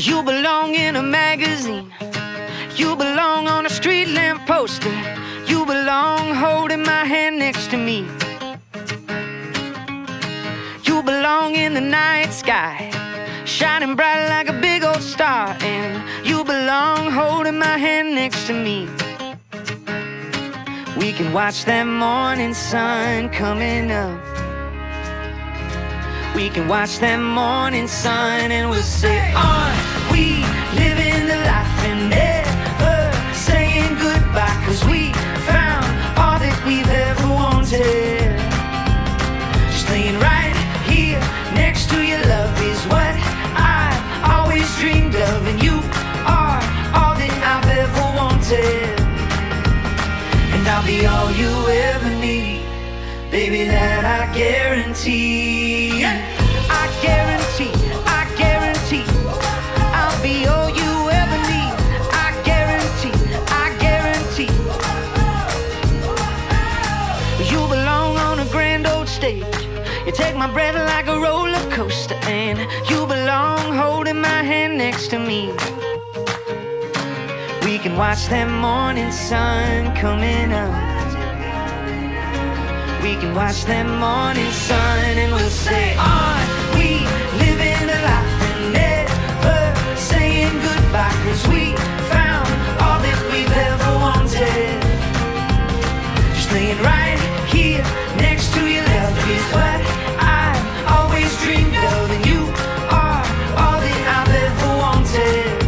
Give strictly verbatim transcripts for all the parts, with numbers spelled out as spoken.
Well, you belong in a magazine. You belong on a street lamp poster. You belong holding my hand next to me. You belong in the night sky, shining bright like a big old star. And you belong holding my hand next to me. We can watch that morning sun coming up. We can watch that morning sun and we'll say, aren't we living the life and never saying goodbye? Cause we found all that we've ever wanted. Just laying right here next to your love is what I always dreamed of. And you are all that I've ever wanted. And I'll be all you ever need, baby, that I guarantee. I guarantee, I guarantee, I'll be all you ever need. I guarantee, I guarantee. You belong on a grand old stage. You take my breath like a roller coaster. And you belong holding my hand next to me. We can watch that morning sun coming up. We can watch that morning sun and we'll say, aren't we living a life and never saying goodbye? Cause we found all that we've ever wanted. Just laying right here next to your love is what I've always dreamed of. And you are all that I've ever wanted.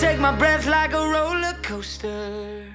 Take my breath like a roller coaster.